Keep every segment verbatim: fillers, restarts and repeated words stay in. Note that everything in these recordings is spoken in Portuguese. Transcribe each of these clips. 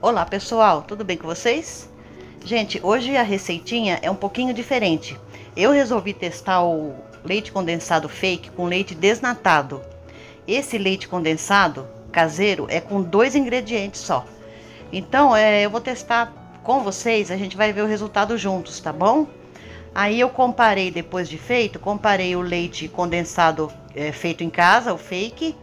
Olá pessoal, tudo bem com vocês? Gente, hoje a receitinha é um pouquinho diferente. Eu resolvi testar o leite condensado fake com leite desnatado. Esse leite condensado caseiro é com dois ingredientes só. Então é, eu vou testar com vocês, a gente vai ver o resultado juntos, tá bom? Aí eu comparei depois de feito, comparei o leite condensado é, feito em casa, o fake,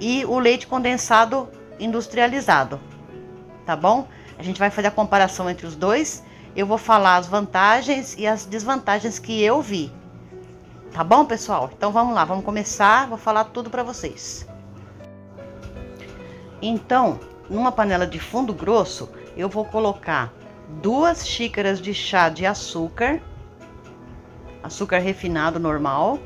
e o leite condensado industrializado. Tá bom? A gente vai fazer a comparação entre os dois. Eu vou falar as vantagens e as desvantagens que eu vi. Tá bom, pessoal? Então vamos lá, vamos começar. Vou falar tudo pra vocês. Então, numa panela de fundo grosso, eu vou colocar duas xícaras de chá de açúcar, açúcar refinado normal,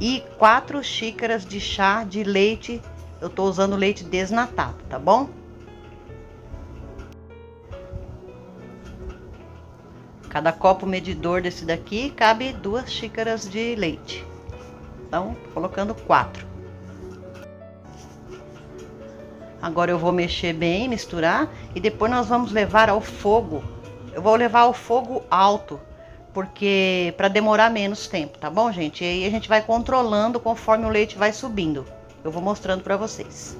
e quatro xícaras de chá de leite. Eu tô usando leite desnatado, tá bom? Cada copo medidor desse daqui cabe duas xícaras de leite. Então, colocando quatro. Agora eu vou mexer bem, misturar, e depois nós vamos levar ao fogo. Eu vou levar ao fogo alto, porque para demorar menos tempo, tá bom, gente? E aí a gente vai controlando conforme o leite vai subindo. Eu vou mostrando para vocês.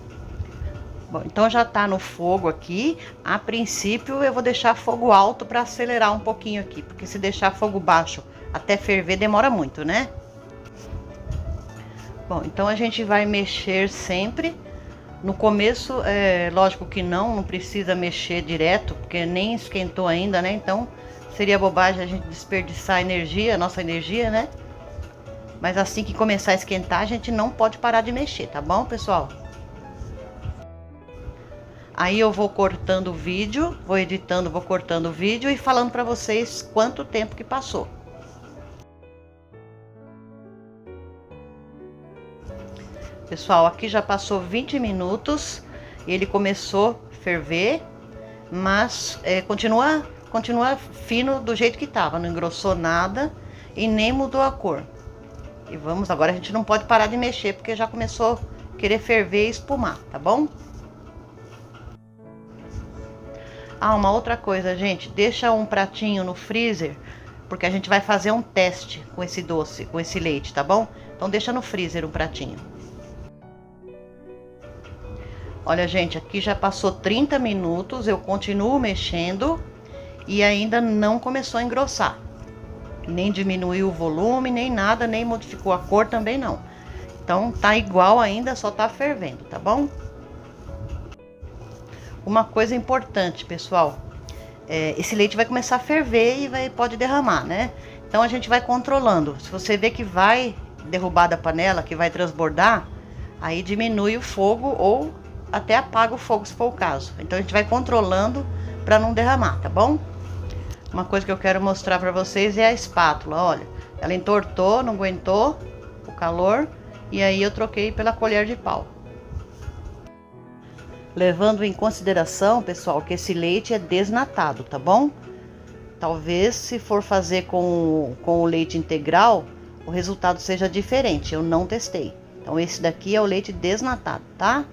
Bom, então já tá no fogo aqui. A princípio eu vou deixar fogo alto para acelerar um pouquinho aqui, porque se deixar fogo baixo até ferver demora muito, né? Bom, então a gente vai mexer sempre. No começo, é lógico que não, não precisa mexer direto, porque nem esquentou ainda, né? Então seria bobagem a gente desperdiçar a energia, a nossa energia, né? Mas assim que começar a esquentar, a gente não pode parar de mexer, tá bom, pessoal? Aí eu vou cortando o vídeo, vou editando, vou cortando o vídeo e falando para vocês quanto tempo que passou. Pessoal, aqui já passou vinte minutos, ele começou a ferver, mas é, continua, continua fino do jeito que estava, não engrossou nada e nem mudou a cor. E vamos, agora a gente não pode parar de mexer, porque já começou a querer ferver e espumar, tá bom? Ah, uma outra coisa, gente, deixa um pratinho no freezer, porque a gente vai fazer um teste com esse doce, com esse leite, tá bom? Então deixa no freezer um pratinho. Olha, gente, aqui já passou trinta minutos, eu continuo mexendo e ainda não começou a engrossar. Nem diminuiu o volume, nem nada, nem modificou a cor também não. Então tá igual ainda, só tá fervendo, tá bom? Uma coisa importante, pessoal, é, esse leite vai começar a ferver e vai, pode derramar, né? Então a gente vai controlando. Se você vê que vai derrubar da panela, que vai transbordar, aí diminui o fogo ou até apaga o fogo, se for o caso. Então a gente vai controlando para não derramar, tá bom? Uma coisa que eu quero mostrar para vocês é a espátula, olha. Ela entortou, não aguentou o calor, e aí eu troquei pela colher de pau. Levando em consideração, pessoal, que esse leite é desnatado, tá bom? Talvez se for fazer com, com o leite integral, o resultado seja diferente, eu não testei. Então esse daqui é o leite desnatado, tá?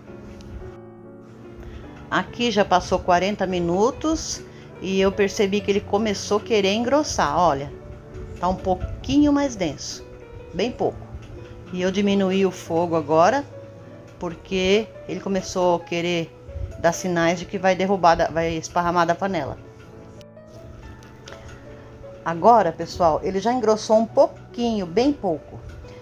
Aqui já passou quarenta minutos e eu percebi que ele começou a querer engrossar, olha. Tá um pouquinho mais denso, bem pouco. E eu diminuí o fogo agora, porque ele começou a querer dar sinais de que vai derrubar, vai esparramar da panela. Agora, pessoal, ele já engrossou um pouquinho, bem pouco.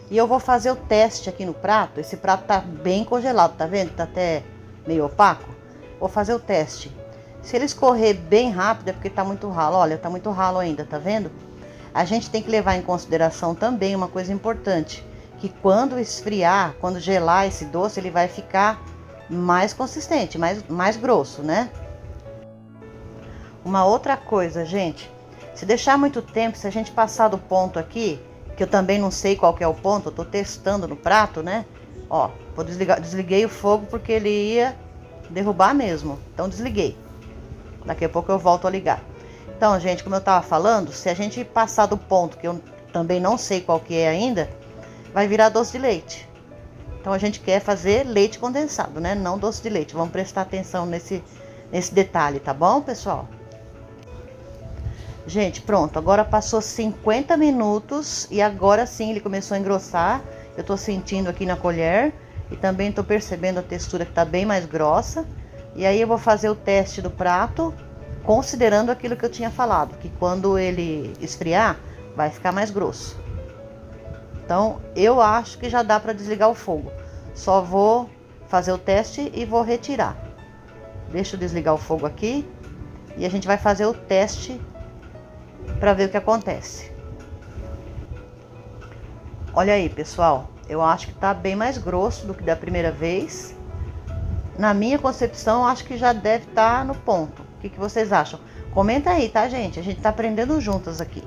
E eu vou fazer o teste aqui no prato. Esse prato tá bem congelado, tá vendo? Tá até meio opaco. Vou fazer o teste. Se ele escorrer bem rápido é porque tá muito ralo. Olha, tá muito ralo ainda, tá vendo? A gente tem que levar em consideração também uma coisa importante, que quando esfriar, quando gelar esse doce, ele vai ficar mais consistente, mais, mais grosso, né? Uma outra coisa, gente, se deixar muito tempo, se a gente passar do ponto aqui, que eu também não sei qual que é o ponto, eu tô testando no prato, né? Ó, vou desligar, desliguei o fogo porque ele ia derrubar mesmo, então desliguei. Daqui a pouco eu volto a ligar. Então, gente, como eu tava falando, se a gente passar do ponto, que eu também não sei qual que é ainda, vai virar doce de leite. Então a gente quer fazer leite condensado, né? Não doce de leite. Vamos prestar atenção nesse, nesse detalhe, tá bom, pessoal? Gente, pronto, agora passou cinquenta minutos e agora sim ele começou a engrossar. Eu tô sentindo aqui na colher e também tô percebendo a textura que tá bem mais grossa. E aí eu vou fazer o teste do prato, considerando aquilo que eu tinha falado, que quando ele esfriar, vai ficar mais grosso. Então, eu acho que já dá para desligar o fogo. Só vou fazer o teste e vou retirar. Deixa eu desligar o fogo aqui e a gente vai fazer o teste para ver o que acontece. Olha aí, pessoal, eu acho que tá bem mais grosso do que da primeira vez. Na minha concepção, eu acho que já deve estar no ponto. O que que vocês acham? Comenta aí, tá, gente? A gente tá aprendendo juntas aqui.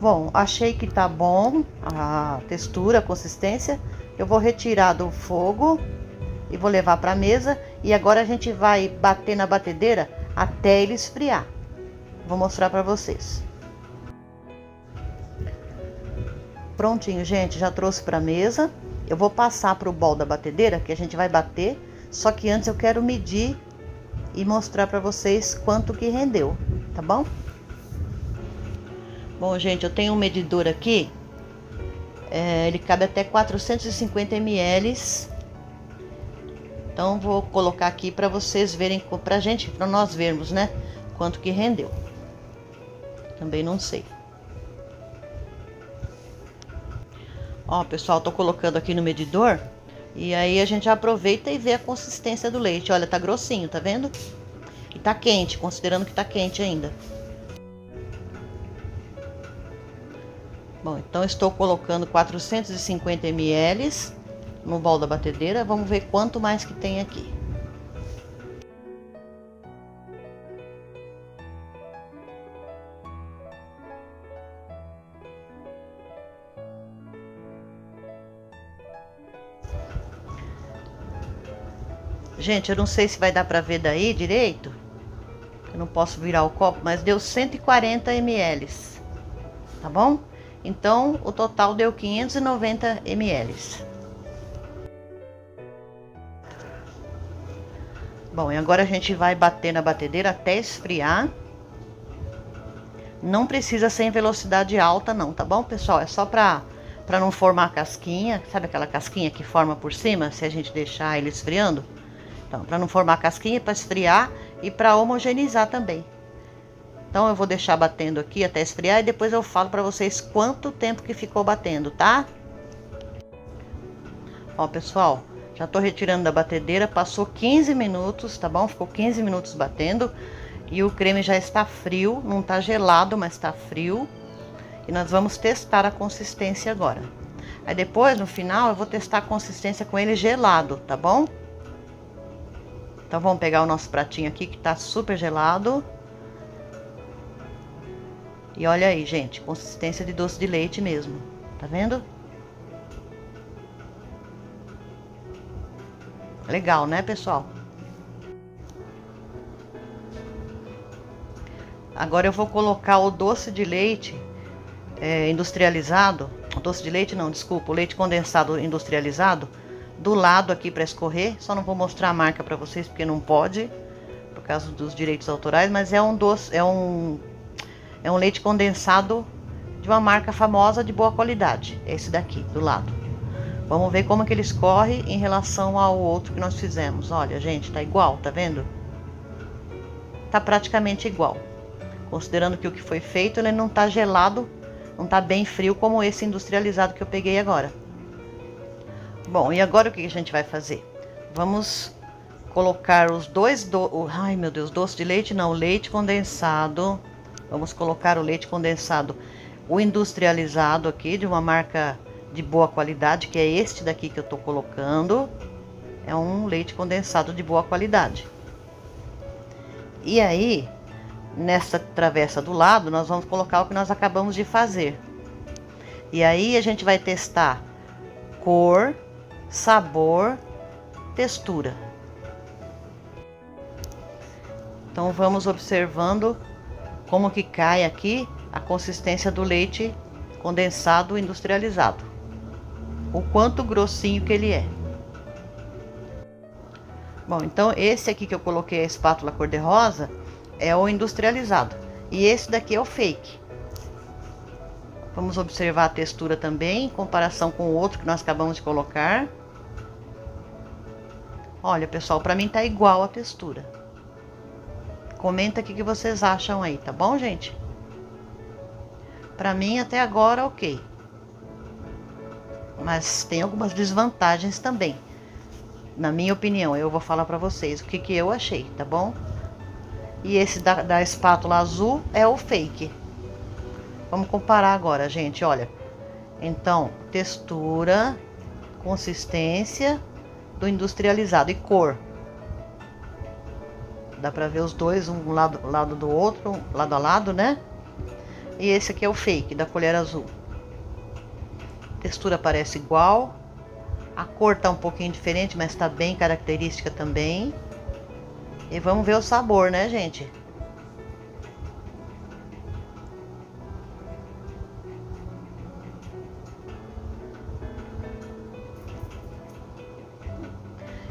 Bom, achei que tá bom a textura, a consistência. Eu vou retirar do fogo e vou levar para a mesa. E agora a gente vai bater na batedeira até ele esfriar. Vou mostrar para vocês. Prontinho, gente, já trouxe para a mesa. Eu vou passar para o bol da batedeira que a gente vai bater. Só que antes eu quero medir e mostrar para vocês quanto que rendeu, tá bom? Bom, gente, eu tenho um medidor aqui, é, ele cabe até quatrocentos e cinquenta mililitros, então vou colocar aqui para vocês verem, pra gente, para nós vermos, né, quanto que rendeu. Também não sei. Ó, pessoal, tô colocando aqui no medidor e aí a gente aproveita e vê a consistência do leite. Olha, tá grossinho, tá vendo? E tá quente, considerando que tá quente ainda. Bom, então estou colocando quatrocentos e cinquenta mililitros no bol da batedeira. Vamos ver quanto mais que tem aqui. Gente, eu não sei se vai dar para ver daí direito. Eu não posso virar o copo, mas deu cento e quarenta mililitros, tá bom? Então, o total deu quinhentos e noventa mililitros. Bom, e agora a gente vai bater na batedeira até esfriar. Não precisa ser em velocidade alta não, tá bom, pessoal? É só pra, pra não formar casquinha. Sabe aquela casquinha que forma por cima, se a gente deixar ele esfriando? Então, pra não formar casquinha, pra esfriar e pra homogeneizar também. Então eu vou deixar batendo aqui até esfriar e depois eu falo pra vocês quanto tempo que ficou batendo, tá? Ó, pessoal, já tô retirando da batedeira, passou quinze minutos, tá bom? Ficou quinze minutos batendo e o creme já está frio, não tá gelado, mas tá frio. E nós vamos testar a consistência agora. Aí depois, no final, eu vou testar a consistência com ele gelado, tá bom? Então vamos pegar o nosso pratinho aqui que tá super gelado. E olha aí, gente, consistência de doce de leite mesmo, tá vendo? Legal, né, pessoal? Agora eu vou colocar o doce de leite é, industrializado, o doce de leite não, desculpa, o leite condensado industrializado, do lado aqui para escorrer. Só não vou mostrar a marca para vocês porque não pode, por causa dos direitos autorais, mas é um doce, é um... É um leite condensado de uma marca famosa de boa qualidade. É esse daqui, do lado. Vamos ver como que ele escorre em relação ao outro que nós fizemos. Olha, gente, tá igual, tá vendo? Tá praticamente igual. Considerando que o que foi feito, ele não tá gelado, não tá bem frio como esse industrializado que eu peguei agora. Bom, e agora o que a gente vai fazer? Vamos colocar os dois... Do... Ai, meu Deus, doce de leite não, leite condensado... Vamos colocar o leite condensado, o industrializado aqui, de uma marca de boa qualidade, que é este daqui que eu tô colocando. É um leite condensado de boa qualidade. E aí, nessa travessa do lado, nós vamos colocar o que nós acabamos de fazer. E aí a gente vai testar cor, sabor, textura. Então vamos observando como que cai aqui a consistência do leite condensado industrializado. O quanto grossinho que ele é. Bom, então esse aqui que eu coloquei a espátula cor-de-rosa é o industrializado. E esse daqui é o fake. Vamos observar a textura também, em comparação com o outro que nós acabamos de colocar. Olha, pessoal, pra mim tá igual a textura. Comenta aqui o que vocês acham aí, tá bom, gente? Pra mim, até agora, ok. Mas tem algumas desvantagens também. Na minha opinião, eu vou falar pra vocês o que que eu achei, tá bom? E esse da, da espátula azul é o fake. Vamos comparar agora, gente, olha. Então, textura, consistência do industrializado e cor. Dá pra ver os dois, um lado, lado do outro, lado a lado, né? E esse aqui é o fake, da colher azul. Textura parece igual. A cor tá um pouquinho diferente, mas tá bem característica também. E vamos ver o sabor, né, gente?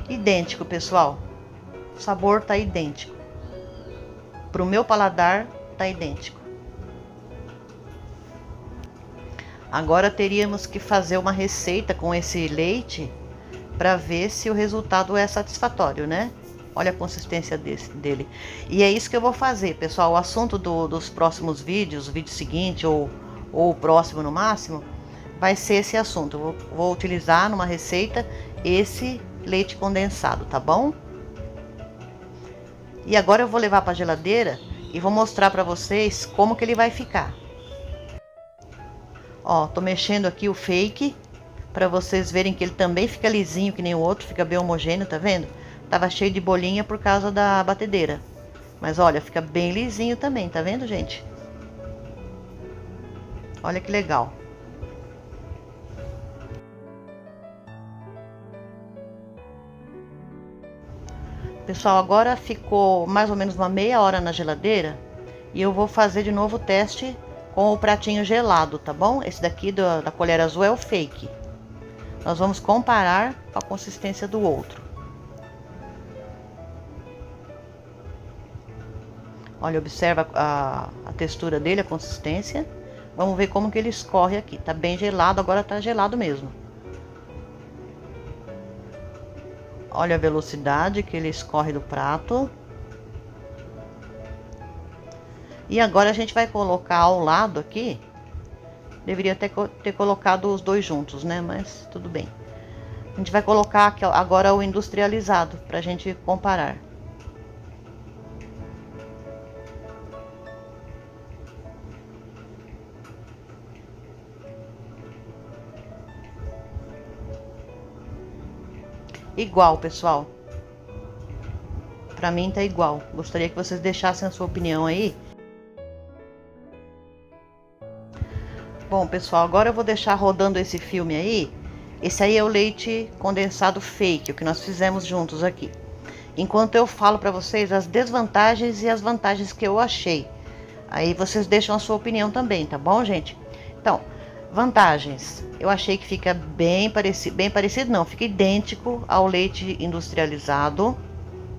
Idêntico, pessoal. O sabor tá idêntico. Pro meu paladar, tá idêntico. Agora teríamos que fazer uma receita com esse leite para ver se o resultado é satisfatório, né? Olha a consistência desse, dele. E é isso que eu vou fazer, pessoal. O assunto do, dos próximos vídeos, o vídeo seguinte ou, ou o próximo no máximo, vai ser esse assunto. Eu vou, vou utilizar numa receita esse leite condensado, tá bom? E agora eu vou levar para a geladeira e vou mostrar para vocês como que ele vai ficar. Ó, tô mexendo aqui o fake para vocês verem que ele também fica lisinho que nem o outro, fica bem homogêneo, tá vendo? Tava cheio de bolinha por causa da batedeira. Mas olha, fica bem lisinho também, tá vendo, gente? Olha que legal. Pessoal, agora ficou mais ou menos uma meia hora na geladeira. E eu vou fazer de novo o teste com o pratinho gelado, tá bom? Esse daqui da, da colher azul é o fake. Nós vamos comparar com a consistência do outro. Olha, observa a, a textura dele, a consistência. Vamos ver como que ele escorre aqui. Tá bem gelado, agora tá gelado mesmo. Olha a velocidade que ele escorre do prato. E agora a gente vai colocar ao lado aqui. Deveria ter, ter colocado os dois juntos, né? Mas tudo bem. A gente vai colocar aqui agora o industrializado pra gente comparar. Igual, pessoal. Pra mim tá igual. Gostaria que vocês deixassem a sua opinião aí. Bom, pessoal, agora eu vou deixar rodando esse filme aí. Esse aí é o leite condensado fake, o que nós fizemos juntos aqui. Enquanto eu falo pra vocês as desvantagens e as vantagens que eu achei. Aí vocês deixam a sua opinião também, tá bom, gente? Então, vantagens. Eu achei que fica bem parecido, bem parecido não, fica idêntico ao leite industrializado,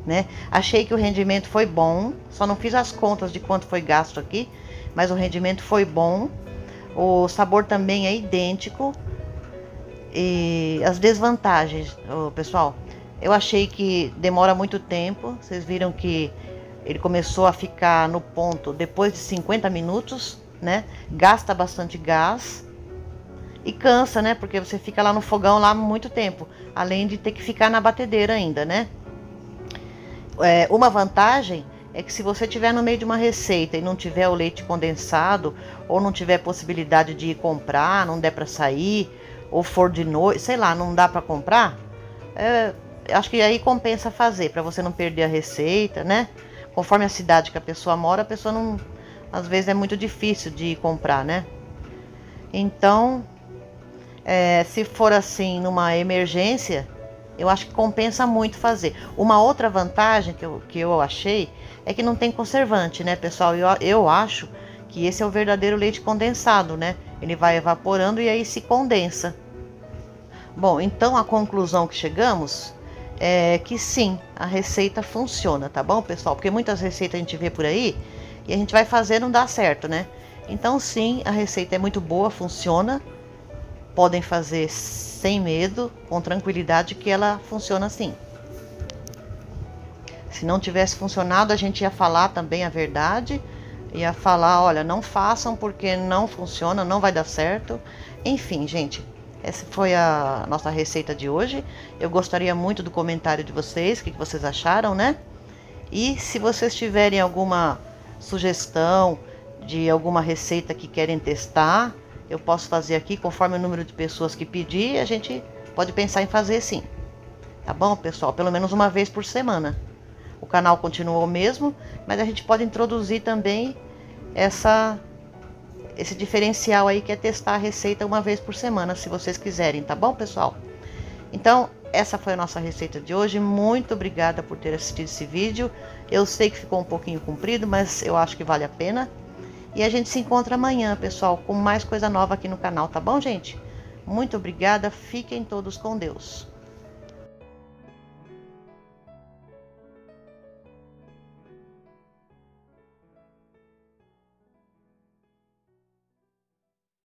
né? Achei que o rendimento foi bom, só não fiz as contas de quanto foi gasto aqui, mas o rendimento foi bom. O sabor também é idêntico. E as desvantagens, pessoal, eu achei que demora muito tempo. Vocês viram que ele começou a ficar no ponto depois de cinquenta minutos, né? Gasta bastante gás. E cansa, né? Porque você fica lá no fogão lá muito tempo. Além de ter que ficar na batedeira ainda, né? É, uma vantagem é que se você tiver no meio de uma receita e não tiver o leite condensado, ou não tiver possibilidade de ir comprar, não der pra sair, ou for de noite, sei lá, não dá pra comprar, é, acho que aí compensa fazer, pra você não perder a receita, né? Conforme a cidade que a pessoa mora, a pessoa não... Às vezes é muito difícil de ir comprar, né? Então... É, se for assim, numa emergência, eu acho que compensa muito fazer. Uma outra vantagem que eu, que eu achei é que não tem conservante, né, pessoal? Eu, eu acho que esse é o verdadeiro leite condensado, né? Ele vai evaporando e aí se condensa. Bom, então a conclusão que chegamos é, que sim, a receita funciona, tá bom, pessoal? Porque muitas receitas a gente vê por aí e a gente vai fazer e não dá certo, né? Então sim, a receita é muito boa, funciona. Podem fazer sem medo, com tranquilidade, que ela funciona assim. Se não tivesse funcionado, a gente ia falar também a verdade, ia falar, olha, não façam porque não funciona, não vai dar certo. Enfim, gente, essa foi a nossa receita de hoje. Eu gostaria muito do comentário de vocês, o que vocês acharam, né? E se vocês tiverem alguma sugestão de alguma receita que querem testar, eu posso fazer aqui, conforme o número de pessoas que pedir, a gente pode pensar em fazer sim. Tá bom, pessoal? Pelo menos uma vez por semana. O canal continua o mesmo, mas a gente pode introduzir também essa, esse diferencial aí, que é testar a receita uma vez por semana, se vocês quiserem, tá bom, pessoal? Então, essa foi a nossa receita de hoje. Muito obrigada por ter assistido esse vídeo. Eu sei que ficou um pouquinho comprido, mas eu acho que vale a pena. E a gente se encontra amanhã, pessoal, com mais coisa nova aqui no canal, tá bom, gente? Muito obrigada, fiquem todos com Deus.